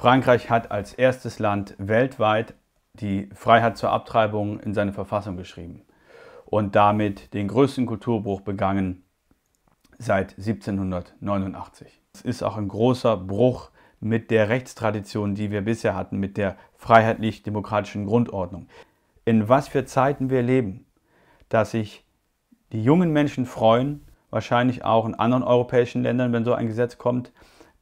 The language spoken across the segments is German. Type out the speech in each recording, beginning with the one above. Frankreich hat als erstes Land weltweit die Freiheit zur Abtreibung in seine Verfassung geschrieben und damit den größten Kulturbruch begangen seit 1789. Es ist auch ein großer Bruch mit der Rechtstradition, die wir bisher hatten, mit der freiheitlich-demokratischen Grundordnung. In was für Zeiten wir leben, dass sich die jungen Menschen freuen, wahrscheinlich auch in anderen europäischen Ländern, wenn so ein Gesetz kommt,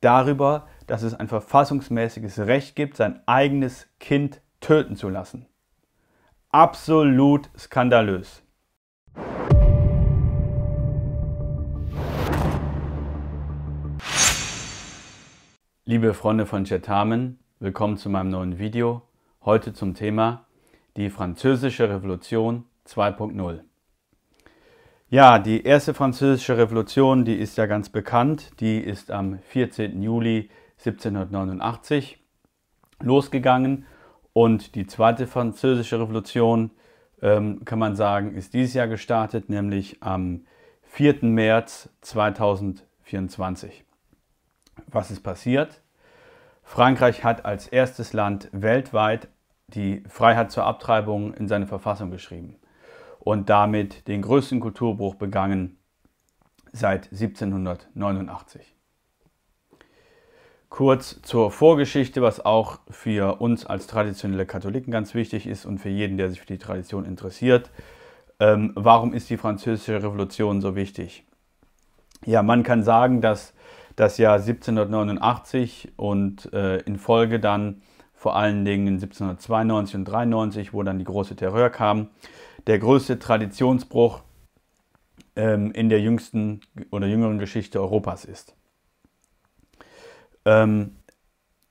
darüber, dass es ein verfassungsmäßiges Recht gibt, sein eigenes Kind töten zu lassen. Absolut skandalös. Liebe Freunde von Certamen, willkommen zu meinem neuen Video. Heute zum Thema die Französische Revolution 2.0. Ja, die erste Französische Revolution, die ist ja ganz bekannt. Die ist am 14. Juli 1789 losgegangen. Und die zweite Französische Revolution, kann man sagen, ist dieses Jahr gestartet, nämlich am 4. März 2024. Was ist passiert? Frankreich hat als erstes Land weltweit die Freiheit zur Abtreibung in seine Verfassung geschrieben und damit den größten Kulturbruch begangen seit 1789. Kurz zur Vorgeschichte, was auch für uns als traditionelle Katholiken ganz wichtig ist und für jeden, der sich für die Tradition interessiert. Warum ist die Französische Revolution so wichtig? Ja, man kann sagen, dass das Jahr 1789 und in Folge dann vor allen Dingen in 1792 und 1793, wo dann die große Terreur kam, der größte Traditionsbruch in der jüngsten oder jüngeren Geschichte Europas ist.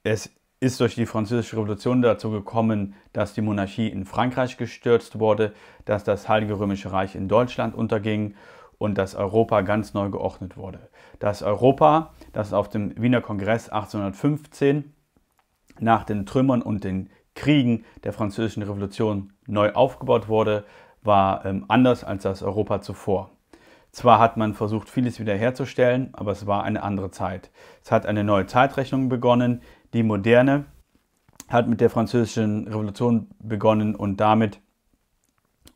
Es ist durch die Französische Revolution dazu gekommen, dass die Monarchie in Frankreich gestürzt wurde, dass das Heilige Römische Reich in Deutschland unterging und dass Europa ganz neu geordnet wurde. Das Europa, das auf dem Wiener Kongress 1815 nach den Trümmern und den Kriegen der Französischen Revolution neu aufgebaut wurde, war anders als das Europa zuvor. Zwar hat man versucht, vieles wiederherzustellen, aber es war eine andere Zeit. Es hat eine neue Zeitrechnung begonnen. Die moderne hat mit der Französischen Revolution begonnen und damit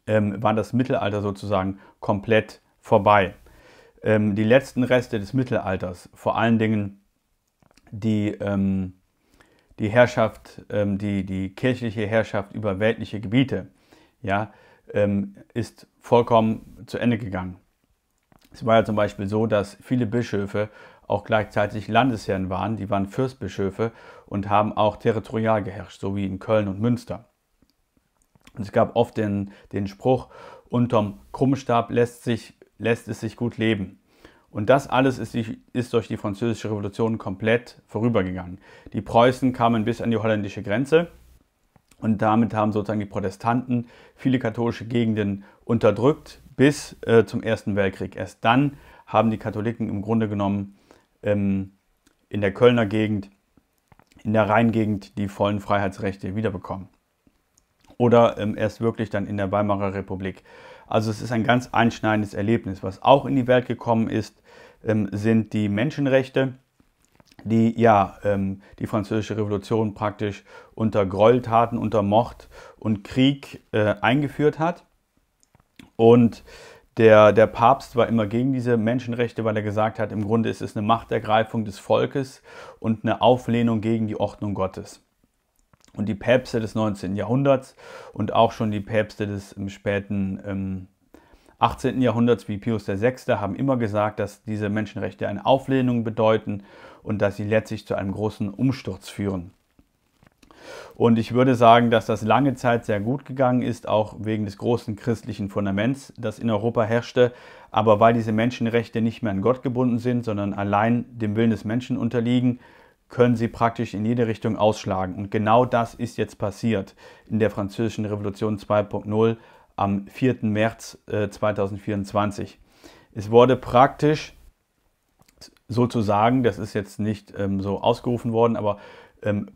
war das Mittelalter sozusagen komplett vorbei. Die letzten Reste des Mittelalters, vor allen Dingen die Herrschaft, die kirchliche Herrschaft über weltliche Gebiete, ja, ist vollkommen zu Ende gegangen. Es war ja zum Beispiel so, dass viele Bischöfe auch gleichzeitig Landesherren waren, die waren Fürstbischöfe und haben auch territorial geherrscht, so wie in Köln und Münster. Und es gab oft den Spruch, unterm Krummstab lässt es sich gut leben. Und das alles ist durch die Französische Revolution komplett vorübergegangen. Die Preußen kamen bis an die holländische Grenze und damit haben sozusagen die Protestanten viele katholische Gegenden unterdrückt bis zum Ersten Weltkrieg. Erst dann haben die Katholiken im Grunde genommen in der Kölner Gegend, in der Rheingegend die vollen Freiheitsrechte wiederbekommen. Oder erst wirklich dann in der Weimarer Republik. Also es ist ein ganz einschneidendes Erlebnis. Was auch in die Welt gekommen ist, sind die Menschenrechte, die ja die Französische Revolution praktisch unter Gräueltaten, unter Mord und Krieg eingeführt hat. Und der Papst war immer gegen diese Menschenrechte, weil er gesagt hat, im Grunde ist es eine Machtergreifung des Volkes und eine Auflehnung gegen die Ordnung Gottes. Und die Päpste des 19. Jahrhunderts und auch schon die Päpste des späten 18. Jahrhunderts wie Pius VI. Haben immer gesagt, dass diese Menschenrechte eine Auflehnung bedeuten und dass sie letztlich zu einem großen Umsturz führen. Und ich würde sagen, dass das lange Zeit sehr gut gegangen ist, auch wegen des großen christlichen Fundaments, das in Europa herrschte. Aber weil diese Menschenrechte nicht mehr an Gott gebunden sind, sondern allein dem Willen des Menschen unterliegen, können sie praktisch in jede Richtung ausschlagen. Und genau das ist jetzt passiert in der Französischen Revolution 2.0 am 4. März 2024. Es wurde praktisch sozusagen, das ist jetzt nicht so ausgerufen worden, aber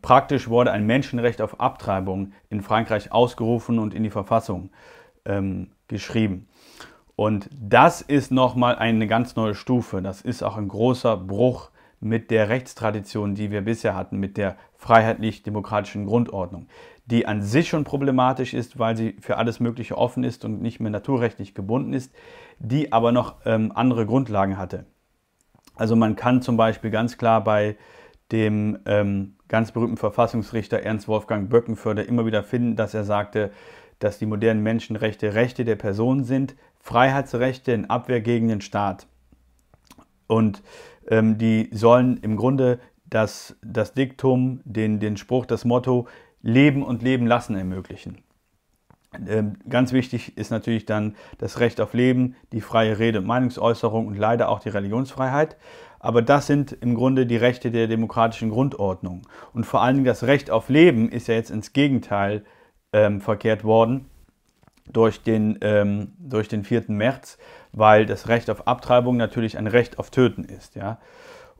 praktisch wurde ein Menschenrecht auf Abtreibung in Frankreich ausgerufen und in die Verfassung geschrieben. Und das ist nochmal eine ganz neue Stufe. Das ist auch ein großer Bruch mit der Rechtstradition, die wir bisher hatten, mit der freiheitlich-demokratischen Grundordnung, die an sich schon problematisch ist, weil sie für alles Mögliche offen ist und nicht mehr naturrechtlich gebunden ist, die aber noch andere Grundlagen hatte. Also man kann zum Beispiel ganz klar bei dem ganz berühmten Verfassungsrichter Ernst Wolfgang Böckenförde immer wieder finden, dass er sagte, dass die modernen Menschenrechte Rechte der Person sind, Freiheitsrechte in Abwehr gegen den Staat. Und die sollen im Grunde das Diktum, den Spruch, das Motto Leben und Leben lassen ermöglichen. Ganz wichtig ist natürlich dann das Recht auf Leben, die freie Rede und Meinungsäußerung und leider auch die Religionsfreiheit. Aber das sind im Grunde die Rechte der demokratischen Grundordnung. Und vor allen Dingen das Recht auf Leben ist ja jetzt ins Gegenteil verkehrt worden durch den 4. März, weil das Recht auf Abtreibung natürlich ein Recht auf Töten ist. Ja?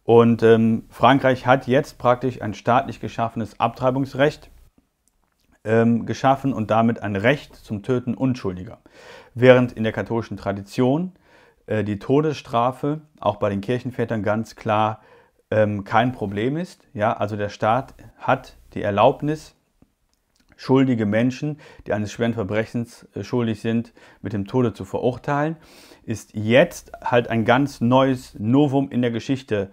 Und Frankreich hat jetzt praktisch ein staatlich geschaffenes Abtreibungsrecht geschaffen und damit ein Recht zum Töten Unschuldiger. Während in der katholischen Tradition die Todesstrafe auch bei den Kirchenvätern ganz klar kein Problem ist. Ja? Also der Staat hat die Erlaubnis, schuldige Menschen, die eines schweren Verbrechens schuldig sind, mit dem Tode zu verurteilen, ist jetzt halt ein ganz neues Novum in der Geschichte,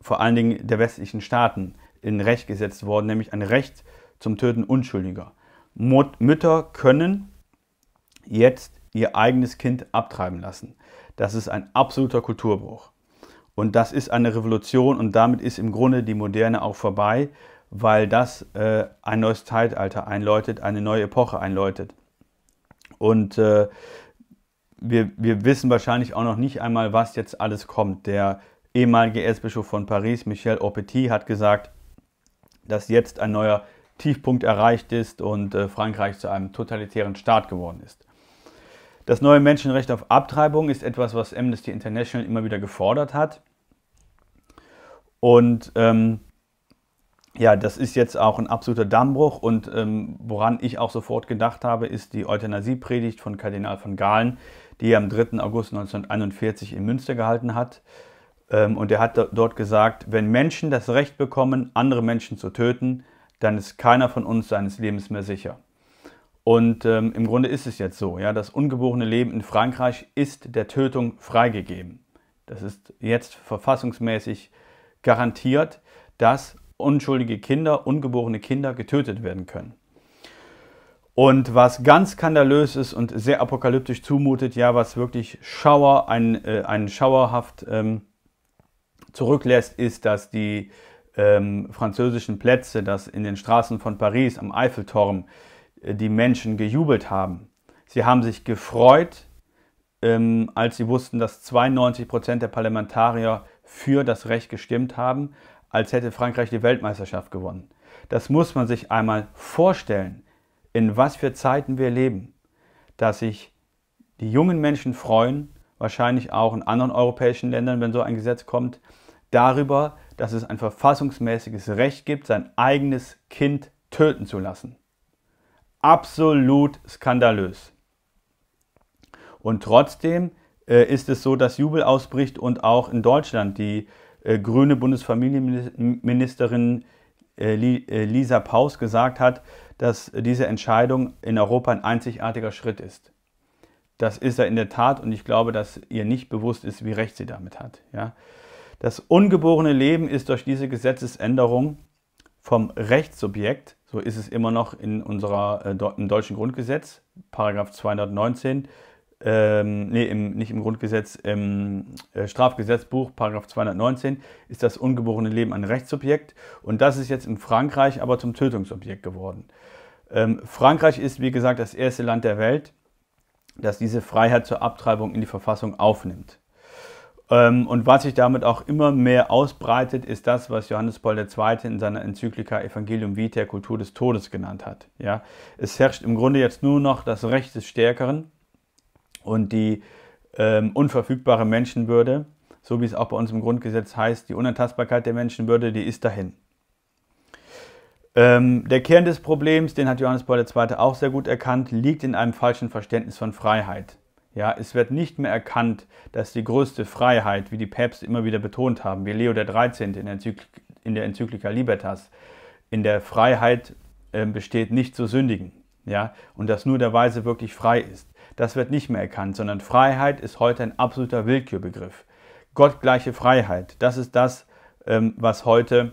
vor allen Dingen der westlichen Staaten, in Recht gesetzt worden, nämlich ein Recht zum Töten Unschuldiger. Mütter können jetzt ihr eigenes Kind abtreiben lassen. Das ist ein absoluter Kulturbruch. Und das ist eine Revolution und damit ist im Grunde die Moderne auch vorbei, weil das ein neues Zeitalter einläutet, eine neue Epoche einläutet. Und wir wissen wahrscheinlich auch noch nicht einmal, was jetzt alles kommt. Der ehemalige Erzbischof von Paris, Michel Aupetit, hat gesagt, dass jetzt ein neuer Tiefpunkt erreicht ist und Frankreich zu einem totalitären Staat geworden ist. Das neue Menschenrecht auf Abtreibung ist etwas, was Amnesty International immer wieder gefordert hat. Und ja, das ist jetzt auch ein absoluter Dammbruch. Und woran ich auch sofort gedacht habe, ist die Euthanasiepredigt von Kardinal von Galen, die er am 3. August 1941 in Münster gehalten hat. Und er hat dort gesagt, wenn Menschen das Recht bekommen, andere Menschen zu töten, dann ist keiner von uns seines Lebens mehr sicher. Und im Grunde ist es jetzt so, ja, das ungeborene Leben in Frankreich ist der Tötung freigegeben. Das ist jetzt verfassungsmäßig garantiert, dass unschuldige Kinder, ungeborene Kinder getötet werden können. Und was ganz skandalös ist und sehr apokalyptisch zumutet, ja, was wirklich einen schauerhaft zurücklässt, ist, dass die französischen Plätze, dass in den Straßen von Paris am Eiffelturm die Menschen gejubelt haben. Sie haben sich gefreut, als sie wussten, dass 92% der Parlamentarier für das Recht gestimmt haben, als hätte Frankreich die Weltmeisterschaft gewonnen. Das muss man sich einmal vorstellen, in was für Zeiten wir leben, dass sich die jungen Menschen freuen, wahrscheinlich auch in anderen europäischen Ländern, wenn so ein Gesetz kommt, darüber, dass es ein verfassungsmäßiges Recht gibt, sein eigenes Kind töten zu lassen. Absolut skandalös. Und trotzdem ist es so, dass Jubel ausbricht und auch in Deutschland die grüne Bundesfamilienministerin Lisa Paus gesagt hat, dass diese Entscheidung in Europa ein einzigartiger Schritt ist. Das ist er in der Tat und ich glaube, dass ihr nicht bewusst ist, wie recht sie damit hat. Ja? Das ungeborene Leben ist durch diese Gesetzesänderung vom Rechtssubjekt, so ist es immer noch in im deutschen Grundgesetz, Paragraph 219, nicht im Grundgesetz, im Strafgesetzbuch, Paragraph 219, ist das ungeborene Leben ein Rechtssubjekt und das ist jetzt in Frankreich aber zum Tötungsobjekt geworden. Frankreich ist, wie gesagt, das erste Land der Welt, das diese Freiheit zur Abtreibung in die Verfassung aufnimmt. Und was sich damit auch immer mehr ausbreitet, ist das, was Johannes Paul II. In seiner Enzyklika Evangelium Vitae, Kultur des Todes, genannt hat. Ja, es herrscht im Grunde jetzt nur noch das Recht des Stärkeren und die unverfügbare Menschenwürde, so wie es auch bei uns im Grundgesetz heißt, die Unantastbarkeit der Menschenwürde, die ist dahin. Der Kern des Problems, den hat Johannes Paul II. Auch sehr gut erkannt, liegt in einem falschen Verständnis von Freiheit. Ja, es wird nicht mehr erkannt, dass die größte Freiheit, wie die Päpste immer wieder betont haben, wie Leo XIII. In der Enzyklika Libertas, in der Freiheit besteht, nicht zu sündigen. Ja, und dass nur der Weise wirklich frei ist. Das wird nicht mehr erkannt, sondern Freiheit ist heute ein absoluter Willkürbegriff. Gottgleiche Freiheit, das ist das, was heute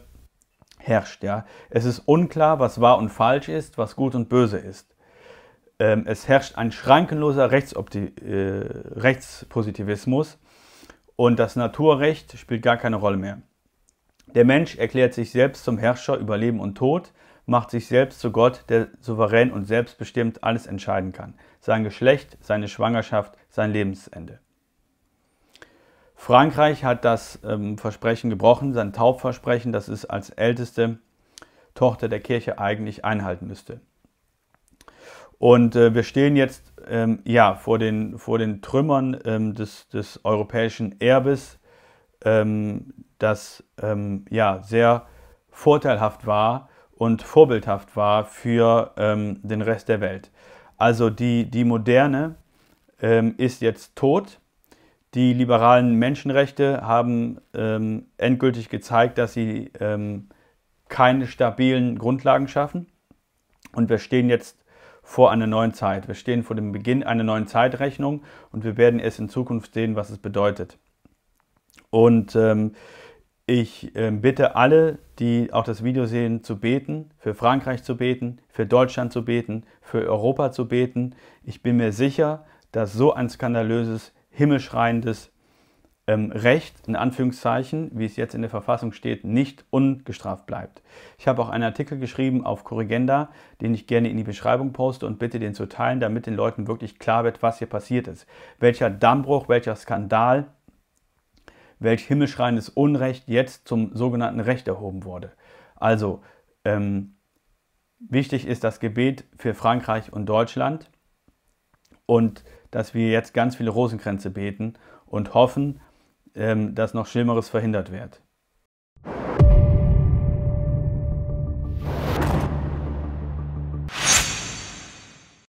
herrscht. Ja. Es ist unklar, was wahr und falsch ist, was gut und böse ist. Es herrscht ein schrankenloser Rechtspositivismus und das Naturrecht spielt gar keine Rolle mehr. Der Mensch erklärt sich selbst zum Herrscher über Leben und Tod, macht sich selbst zu Gott, der souverän und selbstbestimmt alles entscheiden kann. Sein Geschlecht, seine Schwangerschaft, sein Lebensende. Frankreich hat das Versprechen gebrochen, sein Taufversprechen, das es als älteste Tochter der Kirche eigentlich einhalten müsste. Und wir stehen jetzt vor den Trümmern des europäischen Erbes, das sehr vorteilhaft war und vorbildhaft war für den Rest der Welt. Also die Moderne ist jetzt tot. Die liberalen Menschenrechte haben endgültig gezeigt, dass sie keine stabilen Grundlagen schaffen. Und wir stehen jetzt vor einer neuen Zeit. Wir stehen vor dem Beginn einer neuen Zeitrechnung und wir werden erst in Zukunft sehen, was es bedeutet. Und ich bitte alle, die auch das Video sehen, zu beten, für Frankreich zu beten, für Deutschland zu beten, für Europa zu beten. Ich bin mir sicher, dass so ein skandalöses, himmelschreiendes Recht, in Anführungszeichen, wie es jetzt in der Verfassung steht, nicht ungestraft bleibt. Ich habe auch einen Artikel geschrieben auf Corrigenda, den ich gerne in die Beschreibung poste und bitte den zu teilen, damit den Leuten wirklich klar wird, was hier passiert ist. Welcher Dammbruch, welcher Skandal, welch himmelschreiendes Unrecht jetzt zum sogenannten Recht erhoben wurde. Also, wichtig ist das Gebet für Frankreich und Deutschland und dass wir jetzt ganz viele Rosenkränze beten und hoffen, dass noch Schlimmeres verhindert wird.